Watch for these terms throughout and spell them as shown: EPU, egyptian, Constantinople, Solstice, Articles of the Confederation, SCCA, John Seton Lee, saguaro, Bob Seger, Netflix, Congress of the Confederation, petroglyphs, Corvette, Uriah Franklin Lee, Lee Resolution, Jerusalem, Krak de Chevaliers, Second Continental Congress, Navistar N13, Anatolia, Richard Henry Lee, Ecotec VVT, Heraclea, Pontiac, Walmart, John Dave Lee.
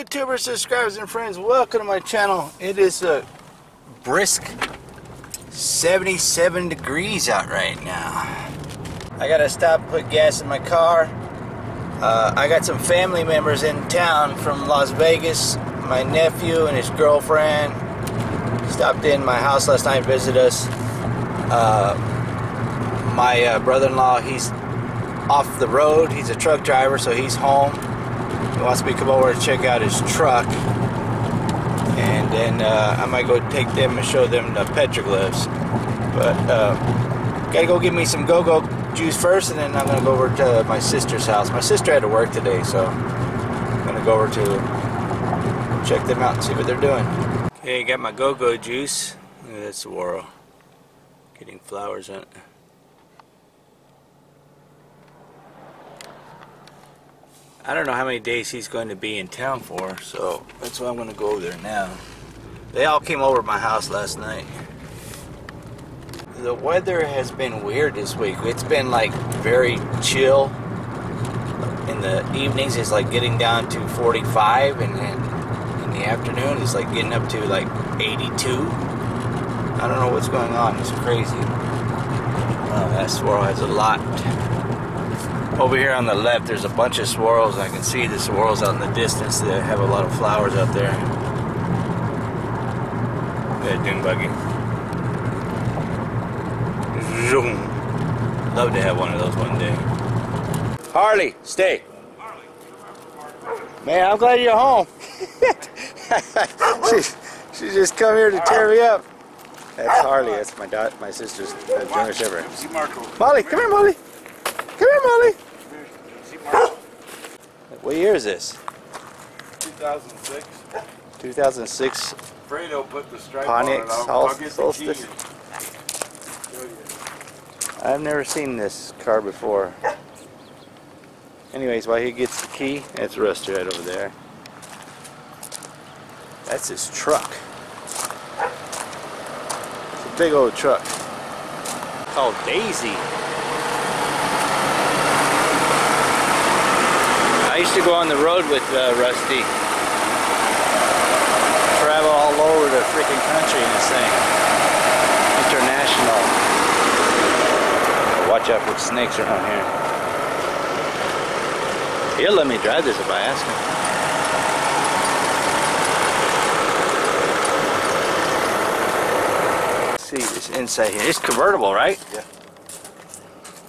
YouTubers, subscribers, and friends, welcome to my channel. It is a brisk 77 degrees out right now. I gotta stop and put gas in my car. I got some family members in town from Las Vegas. My nephew and his girlfriend stopped in my house last night and visited us. My brother-in-law, he's off the road. He's a truck driver, so he's home. He wants me to come over and check out his truck, and then I might go take them and show them the petroglyphs. But gotta go get me some go-go juice first, and then I'm gonna go over to my sister's house. My sister had to work today, so I'm gonna go over to check them out and see what they're doing. Okay, got my go-go juice. Look at this swirl. Getting flowers in it. I don't know how many days he's going to be in town for, so that's why I'm going to go over there now. They all came over to my house last night. The weather has been weird this week. It's been like very chill. In the evenings it's like getting down to 45, and then in the afternoon it's like getting up to like 82. I don't know what's going on. It's crazy. Well, that swirl has a lot. Over here on the left, there's a bunch of swirls. I can see the swirls out in the distance. They have a lot of flowers out there. That dune buggy. Zoom. Love to have one of those one day. Harley, stay. Man, I'm glad you're home. she just come here to tear me up. That's Harley. That's my sister's younger shepherd. Molly, come here, Molly. Come here, Molly. What year is this? 2006. 2006. Fredo put the stripe Pontiac Solstice. I've never seen this car before. Anyways, while he gets the key, it's rusted right over there. That's his truck. It's a big old truck. It's called Daisy. I used to go on the road with Rusty. Travel all over the freaking country in this thing. International. Watch out for snakes around here. He'll let me drive this if I ask him. Let's see this inside here. It's convertible, right? Yeah.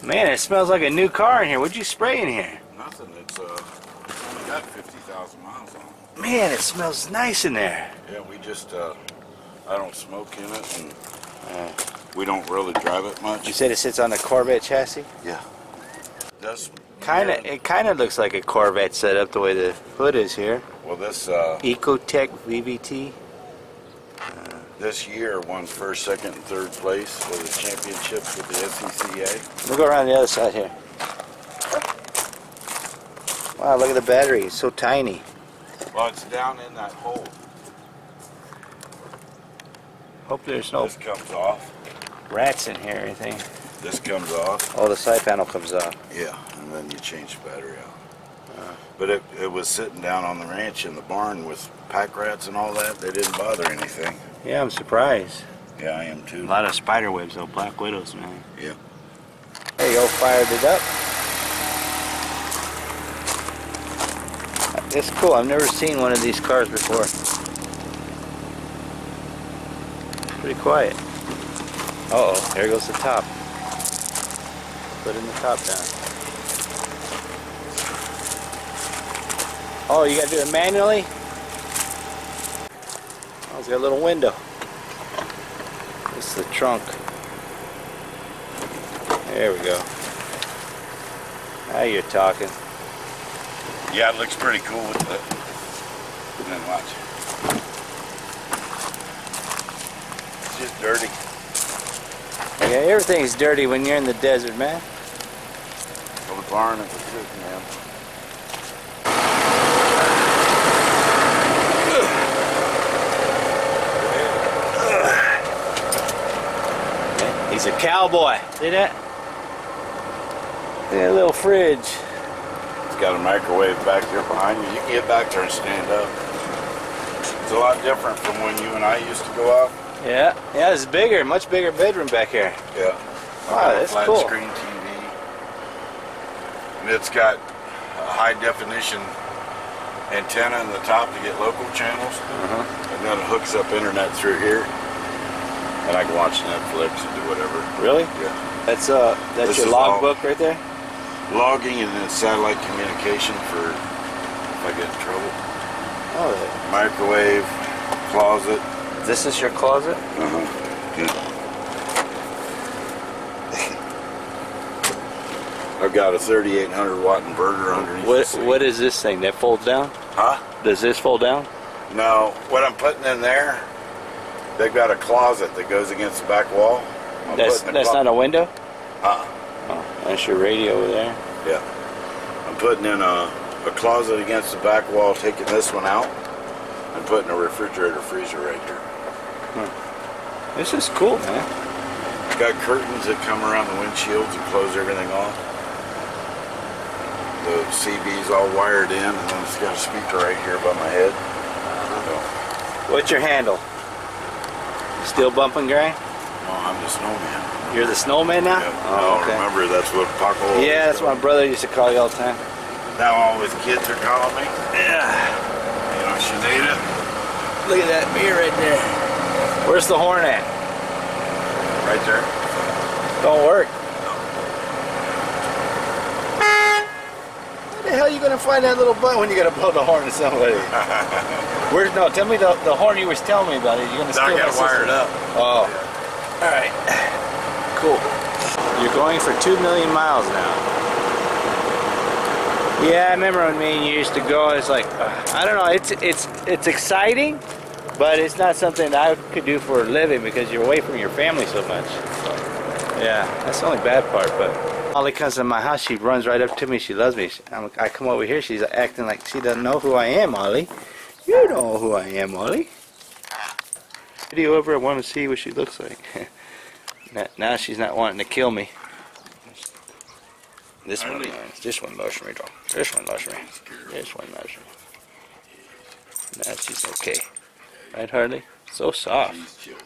Man, it smells like a new car in here. What'd you spray in here? Nothing. It's only got 50,000 miles on it. Man, it smells nice in there. Yeah, we just I don't smoke in it, and we don't really drive it much. You said it sits on a Corvette chassis? Yeah. That's it kind of looks like a Corvette setup the way the hood is here. Well, this Ecotec VVT. This year won first, second, and third place for the championships with the SCCA. We'll go around the other side here. Wow, look at the battery, it's so tiny. Well, it's down in that hole. Hope there's no... This comes off. Rats in here or anything. This comes off. Oh, the side panel comes off. Yeah, and then you change the battery out. But it was sitting down on the ranch in the barn with pack rats and all that. They didn't bother anything. Yeah, I'm surprised. Yeah, I am too. A lot of spider webs though, black widows, man. Yeah. There you go, fired it up. It's cool. I've never seen one of these cars before. Pretty quiet. Uh-oh, there goes the top. Putting the top down. Oh, you gotta do it manually? Oh, it's got a little window. It's the trunk. There we go. Now you're talking. Yeah, it looks pretty cool with the... Then watch. It's just dirty. Yeah, everything's dirty when you're in the desert, man. Well, the barn is good, man. Okay. He's a cowboy. See that? Yeah, a little fridge. got a microwave back there behind you. You can get back there and stand up. It's a lot different from when you and I used to go out. Yeah, yeah, it's bigger, much bigger bedroom back here. Yeah. Wow, that's cool. Flat screen TV. And it's got a high definition antenna in the top to get local channels. And then it hooks up internet through here. And I can watch Netflix and do whatever. Really? Yeah. That's your logbook right there? Logging and then satellite communication for if I get in trouble. Oh, yeah. Microwave, closet. This is your closet? Yeah. I've got a 3,800 watt inverter underneath. What is this thing that folds down? Huh? Does this fold down? No. What I'm putting in there, they've got a closet that goes against the back wall. That's not a window? Oh, that's your radio over there. Yeah. I'm putting in a closet against the back wall, taking this one out, and putting a refrigerator freezer right here. Hmm. This is cool, man. It's got curtains that come around the windshields and close everything off. The CB's all wired in, and then it's got a speaker right here by my head. So. What's your handle? Still bumping gray? No, I'm the snowman. You're the snowman now? Yeah. Oh, okay. I remember that's what Paco always Yeah, that's what my brother used to call you all the time. Now all his kids are calling me. Yeah. You know, Shanita. Look at that mirror right there. Where's the horn at? Right there. Don't work. No. Where the hell are you going to find that little button when you're going to blow the horn to somebody? Where's, no, tell me the horn you was telling me about it. You're going to steal my system. I got wired up. Oh. Yeah. All right. Cool. You're going for 2 million miles now. Yeah, I remember when me and you used to go. It's like, I don't know. It's exciting, but it's not something that I could do for a living because you're away from your family so much. Yeah, that's the only bad part. But Molly comes to my house. She runs right up to me. She loves me. I come over here. She's acting like she doesn't know who I am, Molly. You know who I am, Molly. Video over. I want to see what she looks like. Now she's not wanting to kill me. This one, this one loves me, dog. This one loves me. This one loves me. Now she's okay. Right, Harley? So soft. Yeah.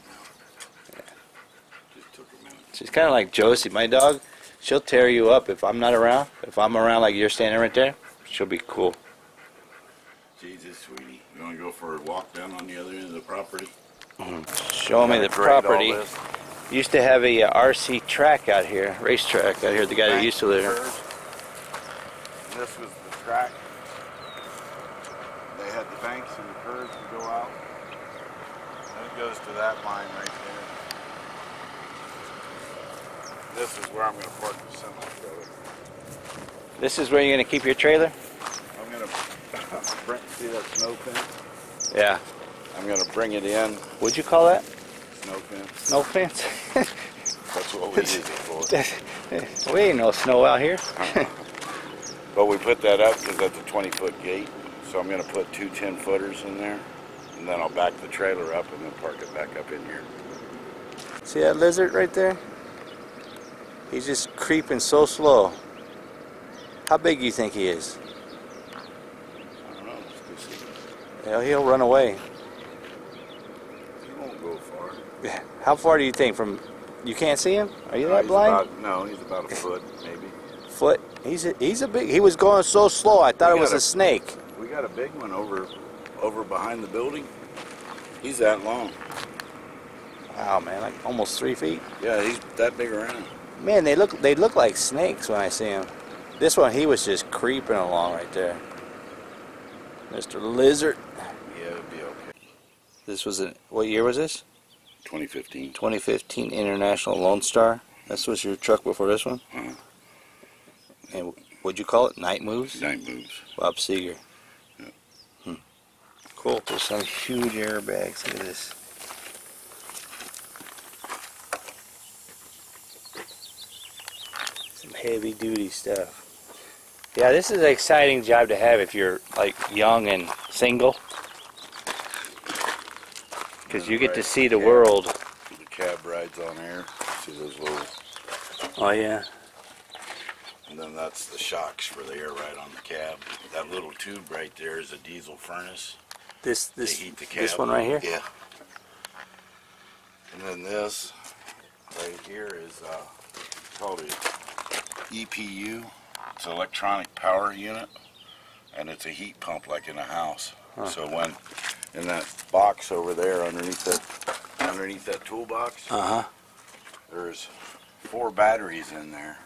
She's kind of like Josie, my dog. She'll tear you up if I'm not around. If I'm around like you're standing right there, she'll be cool. Jesus, sweetie. You want to go for a walk down on the other end of the property? Show me the property. Used to have a RC track out here, racetrack out here, the guy that used to live here. This was the track. They had the banks and the curves to go out. And it goes to that line right there. This is where I'm going to park the semi-trailer. This is where you're going to keep your trailer? I'm going to see that snow fence? Yeah. I'm going to bring it in. What'd you call that? No fence. No fence. That's what we use it for. We ain't no snow out here. But we put that up because that's a 20-foot gate. So I'm going to put two 10-footers in there, and then I'll back the trailer up and then park it back up in here. See that lizard right there? He's just creeping so slow. How big do you think he is? I don't know. Let's go see. Yeah, he'll run away. How far do you think from? You can't see him? Are you that blind? No, he's about a foot, maybe. Foot? He's a big. He was going so slow. I thought it was a snake. We got a big one over behind the building. He's that long. Wow, man, like almost 3 feet. Yeah, he's that big around. Man, they look like snakes when I see him. This one, he was just creeping along right there. Mr. Lizard. Yeah, it'd be okay. This was what year was this? 2015. 2015 International Lone Star. This was your truck before this one? And what'd you call it? Night Moves? Night Moves. Bob Seger. Yeah. Cool. There's some huge airbags. Look at this. Some heavy duty stuff. Yeah, this is an exciting job to have if you're like young and single. Because you get to see the world. The cab rides on air. See those little. Oh yeah. and then that's the shocks for the air ride on the cab. That little tube right there is a diesel furnace. This heat the cab. This one right here? Yeah. And then this right here is called an EPU. It's an electronic power unit, and it's a heat pump like in a house. Huh. So when in that box over there underneath that toolbox, there's 4 batteries in there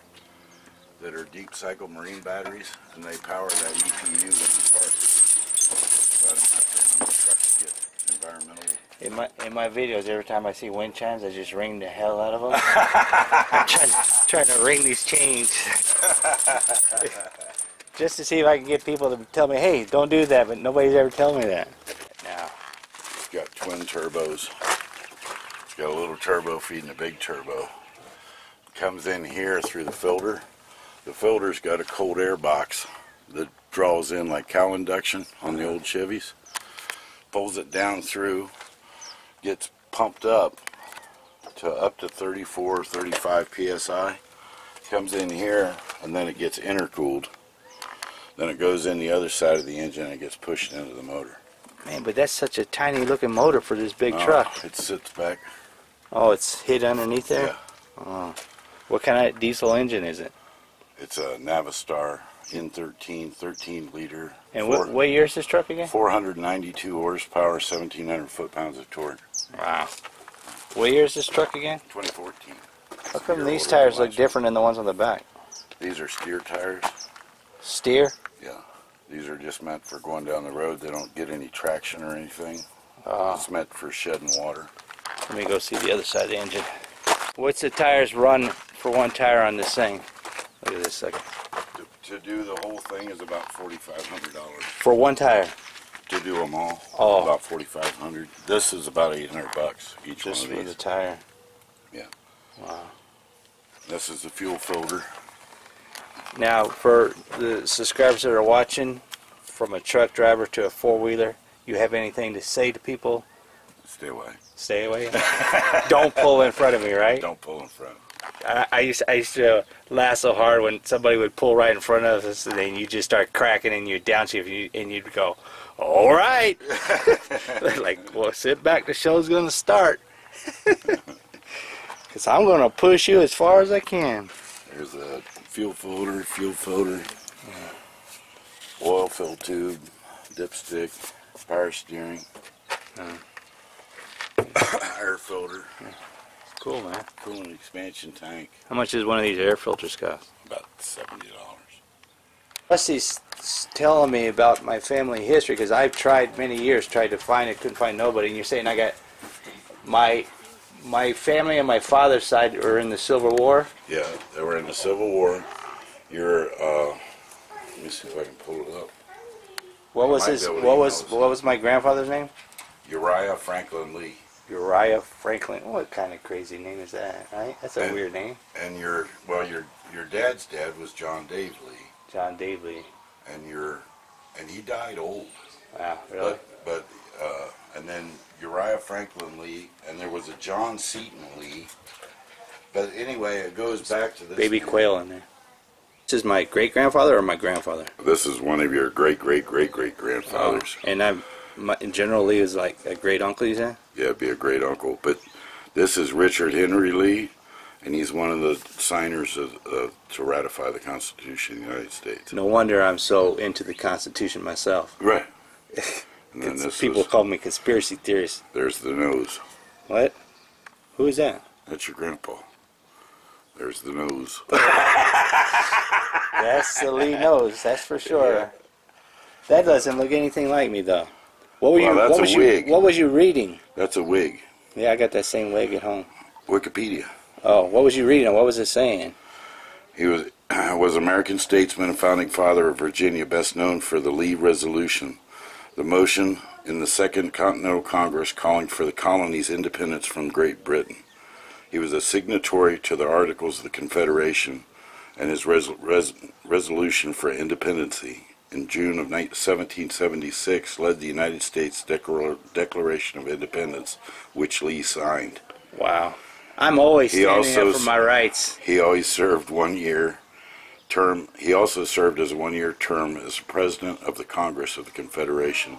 that are deep cycle marine batteries, and they power that EPU in the park. So I don't have to run the truck to get environmental. In my videos, every time I see wind chimes, I just ring the hell out of them. I'm trying to ring these chains just to see if I can get people to tell me, hey, don't do that, but nobody's ever telling me that. Now, it's got twin turbos. It's got a little turbo feeding a big turbo. Comes in here through the filter. The filter's got a cold air box that draws in like cow induction on the old Chevys, pulls it down through, gets pumped up to 34 or 35 psi, comes in here, and then it gets intercooled. Then it goes in the other side of the engine and it gets pushed into the motor. Man, but that's such a tiny looking motor for this big truck. It sits back. Oh, it's hid underneath there? Yeah. Oh. What kind of diesel engine is it? It's a Navistar N13, 13-liter. And what year is this truck again? 492 horsepower, 1,700 foot-pounds of torque. Wow. What year is this truck again? 2014. How come these tires look different than the ones on the back? These are steer tires. Steer? Yeah. These are just meant for going down the road. They don't get any traction or anything. It's meant for shedding water. Let me go see the other side of the engine. What's the tires run for one tire on this thing? Look at this second. To do the whole thing is about $4,500. For one tire? To do them all, about $4,500. This is about $800 each one of these. Just for the tire? Yeah. Wow. This is the fuel filter. Now, for the subscribers that are watching, from a truck driver to a four-wheeler, you have anything to say to people? Stay away. Stay away? Don't pull in front of me, right? Don't pull in front. I used to laugh so hard when somebody would pull right in front of us, and then you just start cracking and you'd downshift and you'd go, all right. Like, well, sit back, the show's going to start. Because I'm going to push you as far as I can. There's a fuel filter, oil fill tube, dipstick, power steering. Air filter. Yeah. Cool, man. Coolant expansion tank. How much does one of these air filters cost? About $70. Leslie's telling me about my family history, because I've tried many years, tried to find it, couldn't find nobody. And you're saying I got my family on my father's side were in the Civil War. Yeah, they were in the Civil War. You're let me see if I can pull it up. What was my grandfather's name? Uriah Franklin Lee. Uriah Franklin. What kind of crazy name is that, right? That's a weird name. And your dad's dad was John Dave Lee. John Dave Lee. And he died old. Wow, really? But and then Uriah Franklin Lee, and there was a John Seton Lee. But anyway, it goes back to this baby quail in there. This is my great grandfather or my grandfather? This is one of your great great great great grandfathers. And I'm. General Lee is like a great uncle, you said? Yeah, it'd be a great uncle. But this is Richard Henry Lee, and he's one of the signers to ratify the Constitution of the United States. No wonder I'm so into the Constitution myself. Right. And then people call me conspiracy theorist. There's the nose. What? Who is that? That's your grandpa. There's the nose. That's the Lee nose, that's for sure. Yeah. That doesn't look anything like me, though. What was you reading? That's a wig. Yeah, I got that same wig at home. Wikipedia. Oh, what was you reading? What was it saying? He was American statesman and founding father of Virginia, best known for the Lee Resolution, the motion in the Second Continental Congress calling for the colonies' independence from Great Britain. He was a signatory to the Articles of the Confederation and his resolution for independency. In June of 1776, led the United States Declaration of Independence, which Lee signed. Wow. I'm always standing up for my rights. He always served 1 year term. He also served as a one-year term as president of the Congress of the Confederation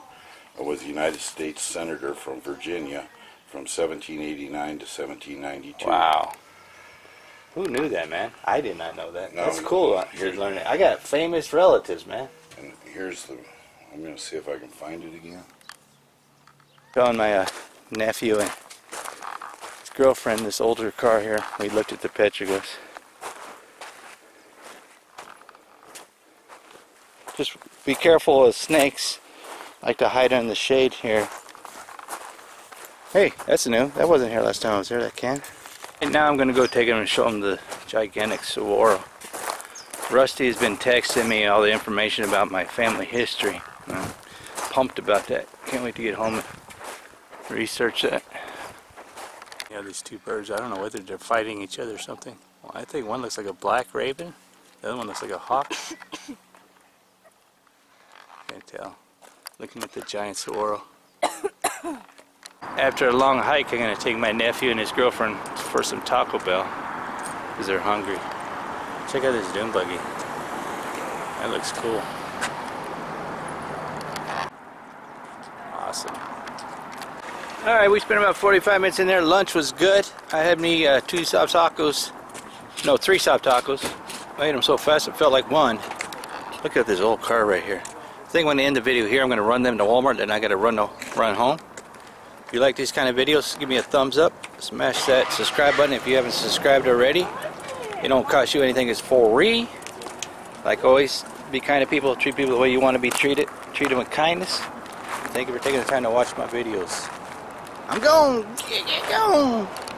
and was a United States Senator from Virginia from 1789 to 1792. Wow. Who knew that, man? I did not know that. No, that's cool. You're learning. I got famous relatives, man. And here's the... I'm going to see if I can find it again. Showing my nephew and his girlfriend this older car here. We looked at the picture. Goes, just be careful with snakes. Like to hide in the shade here. Hey, that's new. That wasn't here last time I was there. That can. And now I'm going to go take him and show him the gigantic saguaro. Rusty has been texting me all the information about my family history. I'm pumped about that. Can't wait to get home and research that. Yeah, these two birds, I don't know whether they're fighting each other or something. Well, I think one looks like a black raven, the other one looks like a hawk. Can't tell. Looking at the giant saguaro. After a long hike, I'm going to take my nephew and his girlfriend for some Taco Bell because they're hungry. Check out this dune buggy. That looks cool. Awesome. Alright, we spent about 45 minutes in there. Lunch was good. I had me two soft tacos. No, three soft tacos. I ate them so fast it felt like one. Look at this old car right here. I think I'm going to end the video here. I'm going to run them to Walmart and I got to run home. If you like these kind of videos, give me a thumbs up. Smash that subscribe button if you haven't subscribed already. It don't cost you anything, it's free. Like always, be kind to people, treat people the way you want to be treated. Treat them with kindness. Thank you for taking the time to watch my videos. I'm gone.